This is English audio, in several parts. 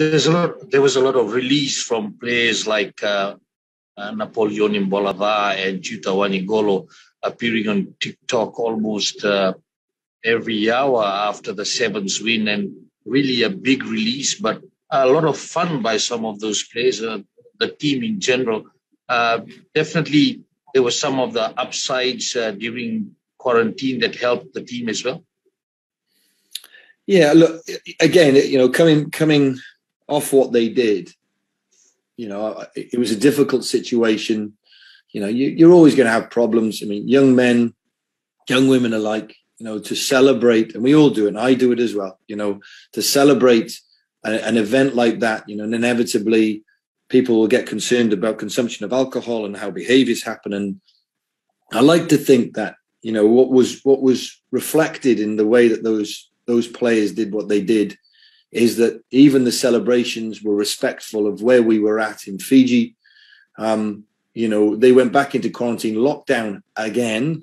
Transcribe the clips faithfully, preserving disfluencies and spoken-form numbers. There's a lot. There was a lot of release from players like uh, uh, Napolioni Bolaca and Jutawani Golo appearing on TikTok almost uh, every hour after the Sevens win, and really a big release, but a lot of fun by some of those players, uh, the team in general. Uh, definitely, there were some of the upsides uh, during quarantine that helped the team as well. Yeah, look, again, you know, coming coming off what they did, you know, it was a difficult situation. You know, you, you're always going to have problems. I mean, young men, young women alike, you know, to celebrate, and we all do it, and I do it as well, you know, to celebrate a, an event like that, you know, and inevitably people will get concerned about consumption of alcohol and how behaviors happen. And I like to think that, you know, what was what was reflected in the way that those those players did what they did is that even the celebrations were respectful of where we were at in Fiji. Um, you know, they went back into quarantine lockdown again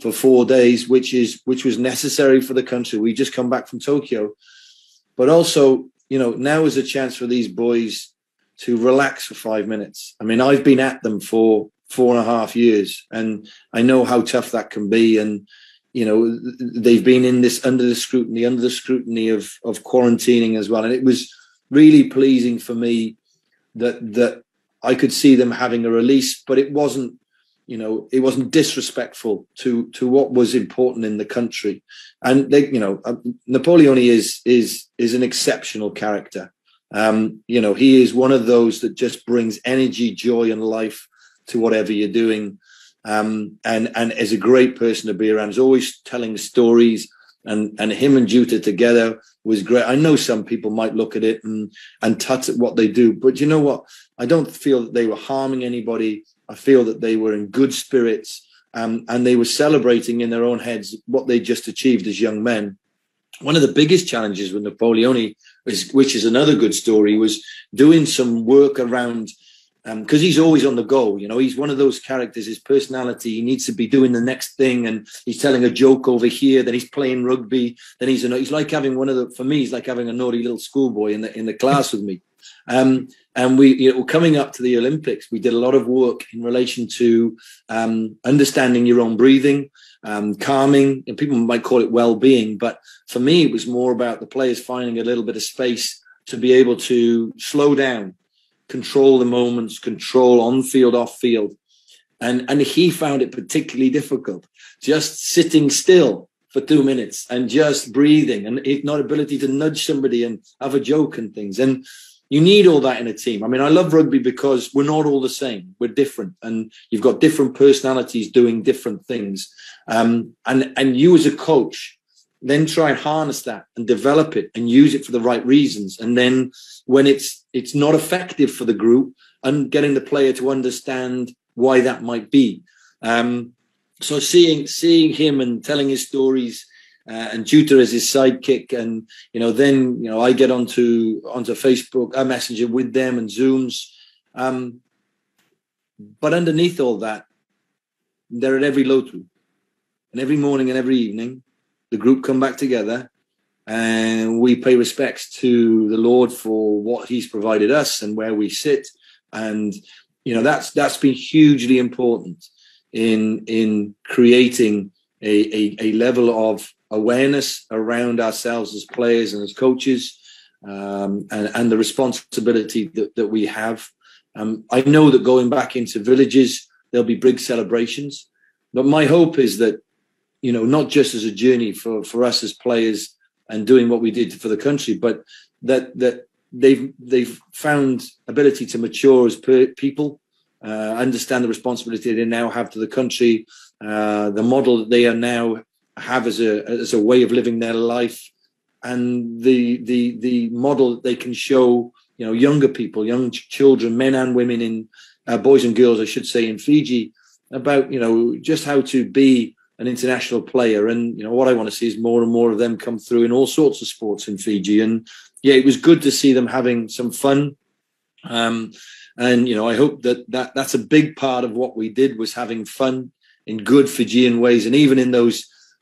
for four days, which is which was necessary for the country. We just come back from Tokyo. But also, you know, now is a chance for these boys to relax for five minutes. I mean, I've been at them for four and a half years, and I know how tough that can be. And, you know, they've been in this under the scrutiny, under the scrutiny of, of quarantining as well. And it was really pleasing for me that that I could see them having a release, but it wasn't, you know, it wasn't disrespectful to to what was important in the country. And they, you know, Napolioni is is is an exceptional character. Um, you know, he is one of those that just brings energy, joy, and life to whatever you're doing, um, and and is a great person to be around. He's always telling stories, and and him and Juta together was great. I know some people might look at it and and tut at what they do, but you know what? I don't feel that they were harming anybody. I feel that they were in good spirits, um, and they were celebrating in their own heads what they just achieved as young men. One of the biggest challenges with Napolioni, is, which is another good story, was doing some work around, because um, he's always on the go. You know, he's one of those characters, his personality, he needs to be doing the next thing. And he's telling a joke over here, then he's playing rugby. Then he's, he's like having one of the, for me, he's like having a naughty little schoolboy in the, in the class with me. Um, and we, you know, coming up to the Olympics, we did a lot of work in relation to um, understanding your own breathing, um, calming, and people might call it well-being. But for me, it was more about the players finding a little bit of space to be able to slow down, control the moments, control on-field, off-field. And, and he found it particularly difficult, just sitting still for two minutes and just breathing and not ability to nudge somebody and have a joke and things. And you need all that in a team. I mean, I love rugby because we're not all the same. We're different, and you've got different personalities doing different things. Um, and, and you as a coach then try and harness that and develop it and use it for the right reasons. And then when it's, it's not effective for the group, and getting the player to understand why that might be. Um, so seeing, seeing him and telling his stories, Uh, and Juta is his sidekick, and you know, then you know, I get onto onto Facebook, I Messenger with them and Zooms, um, but underneath all that, they're at every lotu, and every morning and every evening, the group come back together, and we pay respects to the Lord for what He's provided us and where we sit, and you know, that's that's been hugely important in in creating a a, a level of awareness around ourselves as players and as coaches, um, and, and the responsibility that, that we have. Um, I know that going back into villages, there'll be big celebrations, but my hope is that, you know, not just as a journey for, for us as players and doing what we did for the country, but that, that they've, they've found ability to mature as per people, uh, understand the responsibility they now have to the country, uh, the model that they are now have as a as a way of living their life, and the the the model that they can show, you know, younger people, young ch children, men and women, in uh, boys and girls, I should say, in Fiji, about, you know, just how to be an international player. And you know, what I want to see is more and more of them come through in all sorts of sports in Fiji. And yeah, it was good to see them having some fun, um, and you know, I hope that that that's a big part of what we did, was having fun in good Fijian ways, and even in those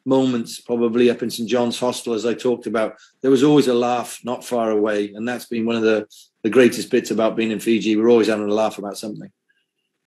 moments probably up in Saint John's Hostel, as I talked about. There was always a laugh not far away, and that's been one of the, the greatest bits about being in Fiji. We're always having a laugh about something.